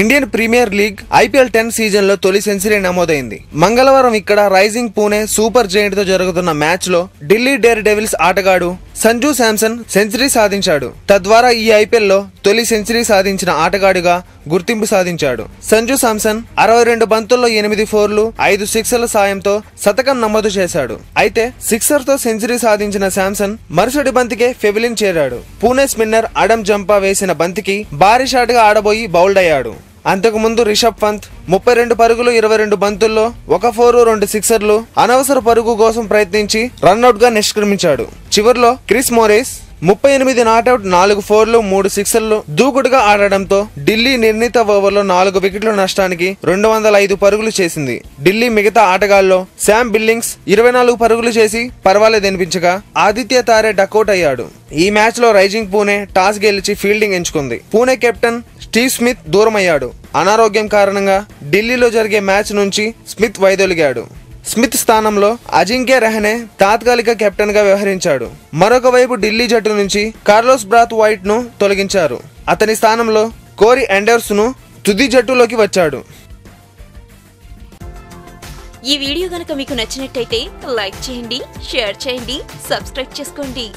Indian Premier League IPL 10 సీజన్లో తొలి century నమోదైంది. మంగళవారం ఇక్కడ రైజింగ్ పూణే సూపర్ జైంట్ తో జరుగుతున్న మ్యాచ్లో ఢిల్లీ డేర్ డెవిల్స్ ఆటగాడు సంజు శాంసన్ సెంచరీ సాధించాడు. తద్వారా ఈ ఐపీఎల్ లో తొలి సెంచరీ సాధించిన ఆటగాడిగా గుర్తింపు సాధించాడు. సంజు శాంసన్ 62 బంతుల్లో 8 ఫోర్లు 5 సిక్సర్ల సాయంతో శతకం నమోదు చేశాడు. అయితే సిక్సర్ తో సెంచరీ సాధించిన శాంసన్ మరుసటి బంతికే ఫెవిలిన్ చేరాడు. పూణే స్పిన్నర్ అడమ్ జంపా వేసిన బంతికి భారీ షాట్ గా ఆడబోయి బౌల్డ్ అయ్యాడు. అంతకు ముందు రిషబ్ పంత్ 32 పరుగులు 22 బంతుల్లో 1 ఫోరు 2 సిక్సర్లు అనవసర పరుగు కోసం ప్రయత్నించి రన్అట్ గా నిష్క్రమించాడు. చివర్లో క్రిస్ మ్ప్రిస్ 38 నాట్అవుట్ 4 ఫోర్లు 3 సిక్సర్లు దూకుడుగా ఆడడంతో ఢిల్లీ నిర్ణీత ఓవర్లో 4 వికెట్ల నష్టానికి 205 పరుగులు చేసింది. ఢిల్లీ మిగతా ఆటగాళ్లలో శామ్ బిల్లింగ్స్ 24 పరుగులు చేసి పర్వాలేదనిపించగా ఆదిత్య తారే డకౌట్ అయ్యాడు. ఈ మ్యాచ్ లో రైజింగ్ పూణే టాస్ గెలిచి ఫీల్డింగ్ ఎంచుకుంది. పూణే కెప్టెన్ స్టీవ్ స్మిత్ దూరమయ్యాడు. అనారోగ్యం కారణంగా ఢిల్లీలో జరిగే మ్యాచ్ నుంచి స్మిత్ వైదొలిగాడు. స్మిత్ స్థానంలో అజింక్య రహానే తాత్కాలిక కెప్టెన్ గా వ్యవహరించాడు. మరొక వైపు ఢిల్లీ జట్టు నుంచి కార్లోస్ బ్రాత్ వైట్ ను తొలగించారు. అతని స్థానంలో కోరీ ఆండర్స్ ను తుది జట్టులోకి వచ్చాడు. ఈ వీడియో గనుక మీకు నచ్చినట్లయితే లైక్ చేయండి, షేర్ చేయండి, సబ్స్క్రైబ్ చేసుకోండి.